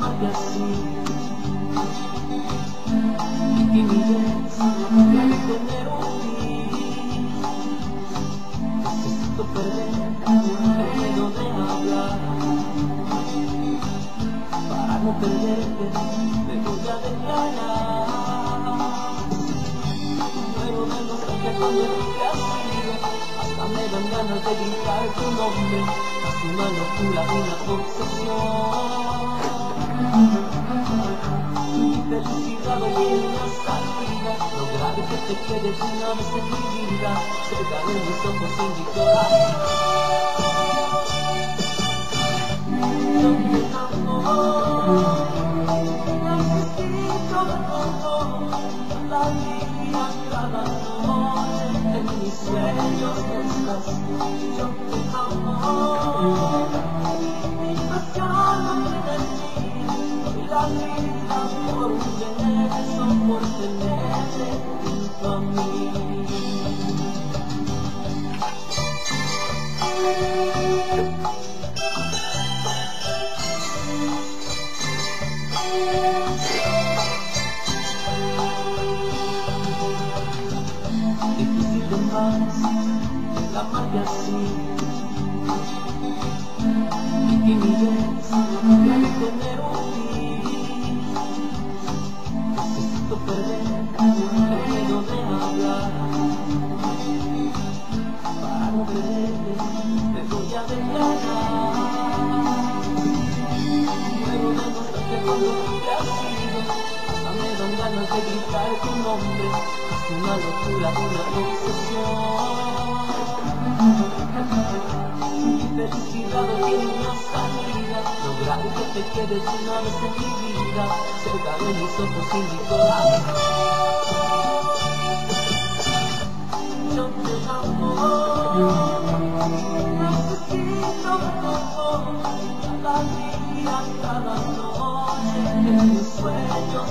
happy así. Y mi vez debe tener un fin. Necesito perder el miedo de hablar. Para no perderte me voy a declarar. Pero me noté que cuando te has ido hasta me dan ganas de gritar tu nombre. Una locura, una obsesión. Mi felicidad hoy en la salida. Lograr que te quedes una vez en mi vida, cerca de mis ojos en mi corazón. Donde tu amor no existe como la vida cada noche. En mis sueños estás tú. Yo te amo. La vida por tener eso, por tenerte junto a mí. Difícil de más, la magia así. Y mi vez debe tener un día. Perder el miedo de hablar. Para no perderte me voy a declarar. Pero me mostraste cuando te has ido, hasta me dan ganas de gritar tu nombre. Es una locura, una obsesión. Mi felicidad tiene una salida. Lograr que te quedes una vez en mi vida, cerca de mis ojos y mi corazón. Yo te amo, necesito todo, cada día, cada noche, en mis sueños